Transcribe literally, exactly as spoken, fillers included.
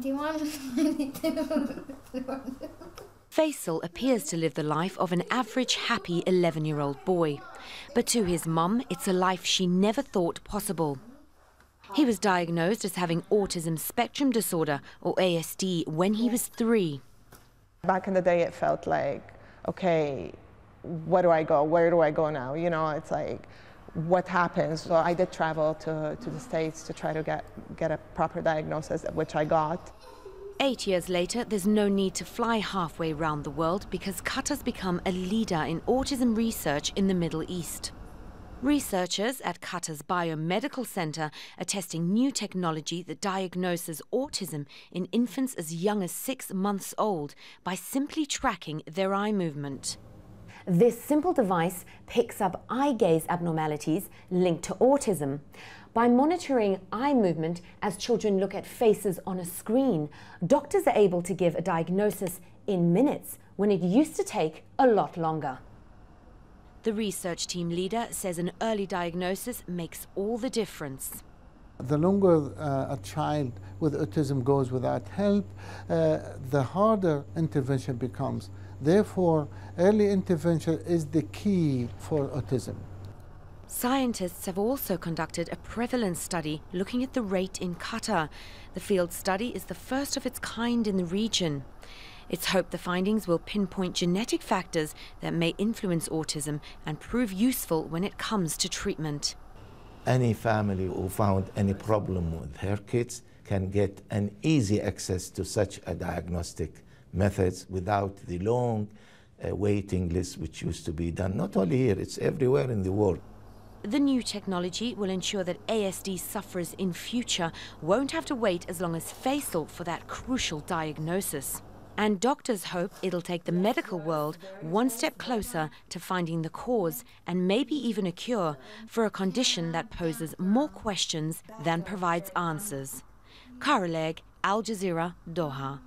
twenty-one, twenty-two. Faisal appears to live the life of an average, happy eleven-year-old boy. But to his mum, it's a life she never thought possible. He was diagnosed as having autism spectrum disorder, or A S D, when he was three. Back in the day, it felt like, okay, where do I go? Where do I go now? You know, it's like, what happens? So I did travel to, to the States to try to get, get a proper diagnosis, which I got. Eight years later, there's no need to fly halfway around the world because Qatar's become a leader in autism research in the Middle East. Researchers at Qatar's Biomedical Center are testing new technology that diagnoses autism in infants as young as six months old by simply tracking their eye movement. This simple device picks up eye gaze abnormalities linked to autism. By monitoring eye movement as children look at faces on a screen, doctors are able to give a diagnosis in minutes when it used to take a lot longer. The research team leader says an early diagnosis makes all the difference. The longer uh, a child with autism goes without help, uh, the harder intervention becomes. Therefore, early intervention is the key for autism. Scientists have also conducted a prevalence study looking at the rate in Qatar. The field study is the first of its kind in the region. It's hoped the findings will pinpoint genetic factors that may influence autism and prove useful when it comes to treatment. Any family who found any problem with her kids can get an easy access to such a diagnostic methods without the long uh, waiting list which used to be done, not only here, it's everywhere in the world. The new technology will ensure that A S D sufferers in future won't have to wait as long as Faisal for that crucial diagnosis. And doctors hope it'll take the medical world one step closer to finding the cause and maybe even a cure for a condition that poses more questions than provides answers. Cara Legg, Al Jazeera, Doha.